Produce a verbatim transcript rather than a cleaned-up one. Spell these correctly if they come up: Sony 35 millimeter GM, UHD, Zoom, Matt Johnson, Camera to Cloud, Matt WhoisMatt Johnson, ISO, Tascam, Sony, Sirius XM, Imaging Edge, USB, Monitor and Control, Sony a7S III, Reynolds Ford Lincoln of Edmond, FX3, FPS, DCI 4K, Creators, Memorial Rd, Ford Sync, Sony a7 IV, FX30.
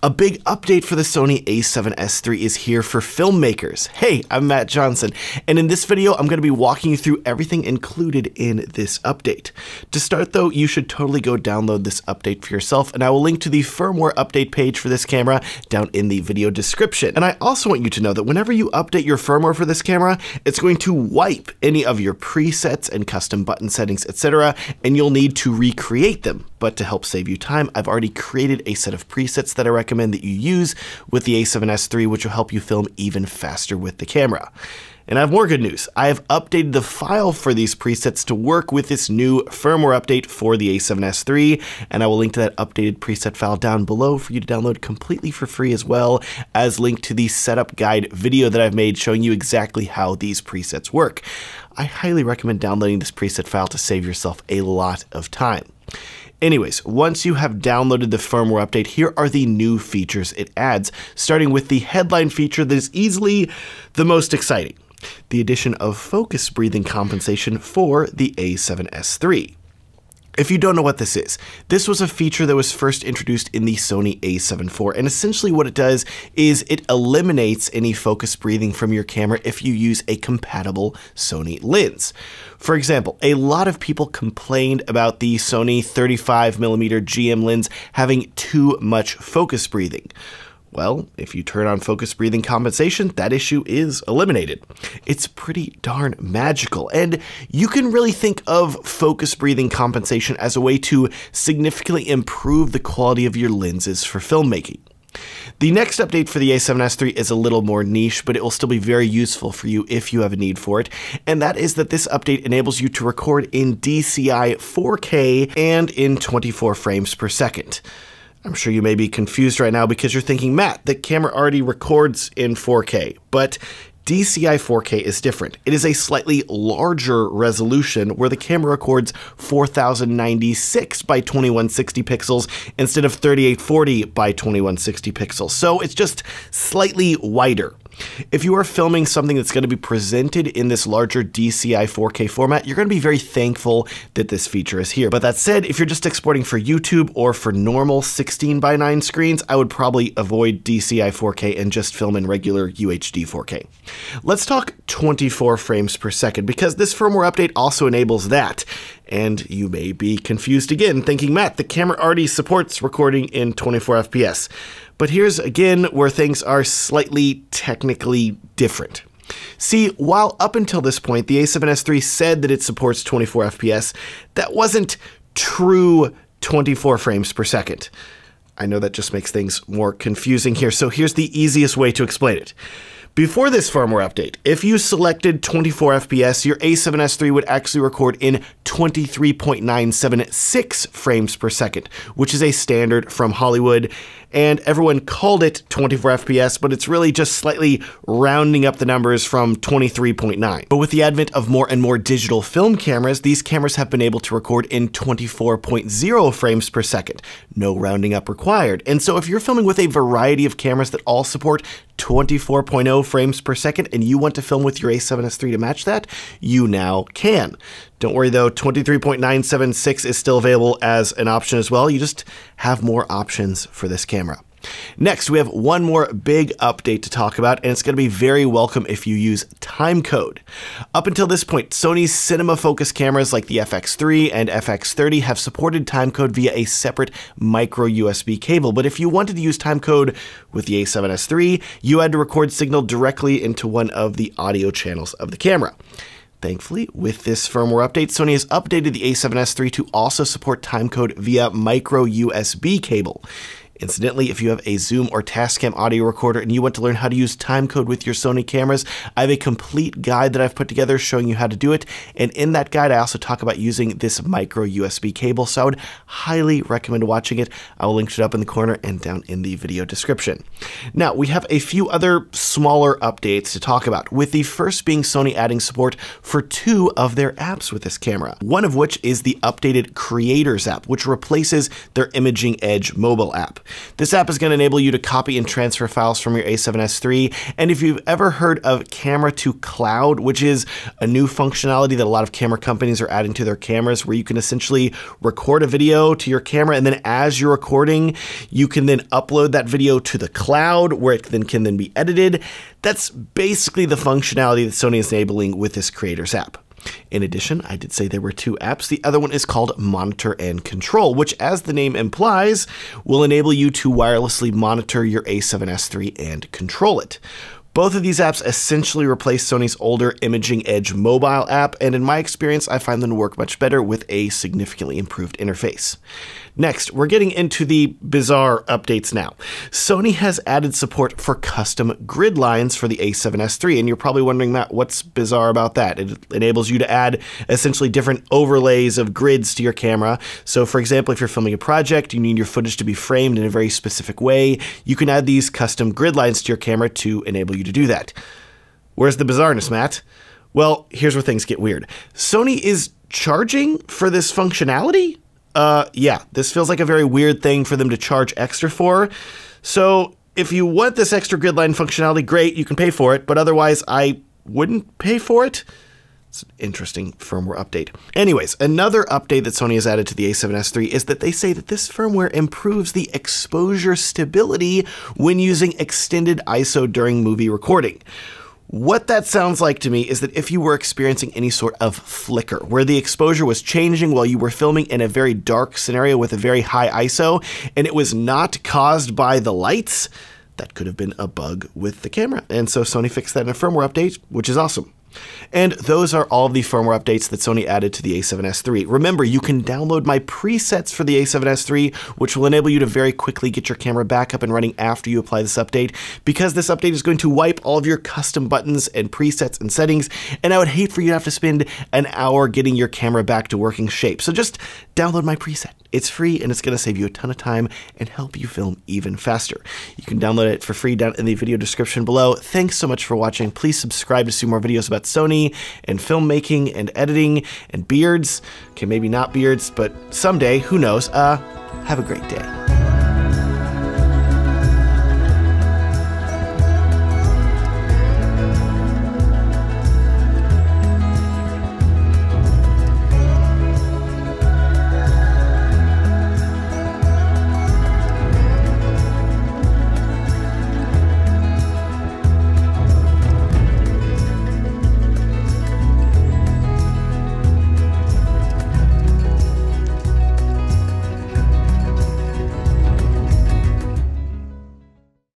A big update for the Sony a seven S three is here for filmmakers. Hey, I'm Matt Johnson, and in this video, I'm gonna be walking you through everything included in this update. To start though, you should totally go download this update for yourself, and I will link to the firmware update page for this camera down in the video description. And I also want you to know that whenever you update your firmware for this camera, it's going to wipe any of your presets and custom button settings, et cetera, and you'll need to recreate them. But to help save you time, I've already created a set of presets that I recommend that you use with the a seven S three, which will help you film even faster with the camera. And I have more good news. I have updated the file for these presets to work with this new firmware update for the a seven S three, and I will link to that updated preset file down below for you to download completely for free, as well as link to the setup guide video that I've made showing you exactly how these presets work. I highly recommend downloading this preset file to save yourself a lot of time. Anyways, once you have downloaded the firmware update, here are the new features it adds, starting with the headline feature that is easily the most exciting, the addition of focus breathing compensation for the a seven S three. If you don't know what this is, this was a feature that was first introduced in the Sony a seven four, and essentially what it does is it eliminates any focus breathing from your camera if you use a compatible Sony lens. For example, a lot of people complained about the Sony thirty-five millimeter G M lens having too much focus breathing. Well, if you turn on focus breathing compensation, that issue is eliminated. It's pretty darn magical, and you can really think of focus breathing compensation as a way to significantly improve the quality of your lenses for filmmaking. The next update for the a seven S three is a little more niche, but it will still be very useful for you if you have a need for it, and that is that this update enables you to record in D C I four K and in twenty-four frames per second. I'm sure you may be confused right now because you're thinking, Matt, the camera already records in four K, but D C I four K is different. It is a slightly larger resolution where the camera records four thousand ninety-six by twenty-one sixty pixels instead of thirty-eight forty by twenty-one sixty pixels. So it's just slightly wider. If you are filming something that's going to be presented in this larger D C I four K format, you're going to be very thankful that this feature is here. But that said, if you're just exporting for YouTube or for normal sixteen by nine screens, I would probably avoid D C I four K and just film in regular U H D four K. Let's talk twenty-four frames per second, because this firmware update also enables that. And you may be confused again, thinking, Matt, the camera already supports recording in twenty-four F P S. But here's again where things are slightly technically different. See, while up until this point, the a seven S three said that it supports twenty-four F P S, that wasn't true twenty-four frames per second. I know that just makes things more confusing here, so here's the easiest way to explain it. Before this firmware update, if you selected twenty-four F P S, your a seven S three would actually record in twenty-three point nine seven six frames per second, which is a standard from Hollywood, and everyone called it twenty-four F P S, but it's really just slightly rounding up the numbers from twenty-three point nine. But with the advent of more and more digital film cameras, these cameras have been able to record in twenty-four point zero frames per second, no rounding up required. And so if you're filming with a variety of cameras that all support twenty-four point zero frames per second and you want to film with your a seven S three to match that, you now can. Don't worry though, twenty-three point nine seven six is still available as an option as well. You just have more options for this camera. Next, we have one more big update to talk about, and it's going to be very welcome if you use timecode. Up until this point, Sony's cinema-focused cameras like the F X three and F X thirty have supported timecode via a separate micro U S B cable, but if you wanted to use timecode with the a seven S three, you had to record signal directly into one of the audio channels of the camera. Thankfully, with this firmware update, Sony has updated the a seven S three to also support timecode via micro U S B cable. Incidentally, if you have a Zoom or Tascam audio recorder and you want to learn how to use timecode with your Sony cameras, I have a complete guide that I've put together showing you how to do it. And in that guide, I also talk about using this micro U S B cable, so I would highly recommend watching it. I will link it up in the corner and down in the video description. Now, we have a few other smaller updates to talk about, with the first being Sony adding support for two of their apps with this camera, one of which is the updated Creators app, which replaces their Imaging Edge mobile app. This app is going to enable you to copy and transfer files from your a seven S three. And if you've ever heard of Camera to Cloud, which is a new functionality that a lot of camera companies are adding to their cameras, where you can essentially record a video to your camera, and then as you're recording, you can then upload that video to the cloud where it then can then be edited. That's basically the functionality that Sony is enabling with this Creators app. In addition, I did say there were two apps. The other one is called Monitor and Control, which, as the name implies, will enable you to wirelessly monitor your a seven S three and control it. Both of these apps essentially replace Sony's older Imaging Edge mobile app, and in my experience, I find them to work much better with a significantly improved interface. Next, we're getting into the bizarre updates now. Sony has added support for custom grid lines for the a seven S three, and you're probably wondering, Matt, what's bizarre about that? It enables you to add essentially different overlays of grids to your camera. So for example, if you're filming a project, you need your footage to be framed in a very specific way, you can add these custom grid lines to your camera to enable you to do that. Where's the bizarreness, Matt? Well, here's where things get weird. Sony is charging for this functionality? Uh, yeah, this feels like a very weird thing for them to charge extra for. So if you want this extra gridline functionality, great, you can pay for it, but otherwise I wouldn't pay for it. It's an interesting firmware update. Anyways, another update that Sony has added to the a seven S three is that they say that this firmware improves the exposure stability when using extended I S O during movie recording. What that sounds like to me is that if you were experiencing any sort of flicker, where the exposure was changing while you were filming in a very dark scenario with a very high I S O, and it was not caused by the lights, that could have been a bug with the camera. And so Sony fixed that in a firmware update, which is awesome. And those are all the firmware updates that Sony added to the a seven S three. Remember, you can download my presets for the a seven S three, which will enable you to very quickly get your camera back up and running after you apply this update, because this update is going to wipe all of your custom buttons and presets and settings, and I would hate for you to have to spend an hour getting your camera back to working shape. So just download my preset. It's free, and it's going to save you a ton of time and help you film even faster. You can download it for free down in the video description below. Thanks so much for watching. Please subscribe to see more videos about Sony and filmmaking and editing and beards. Okay, maybe not beards, but someday, who knows? Uh, have a great day.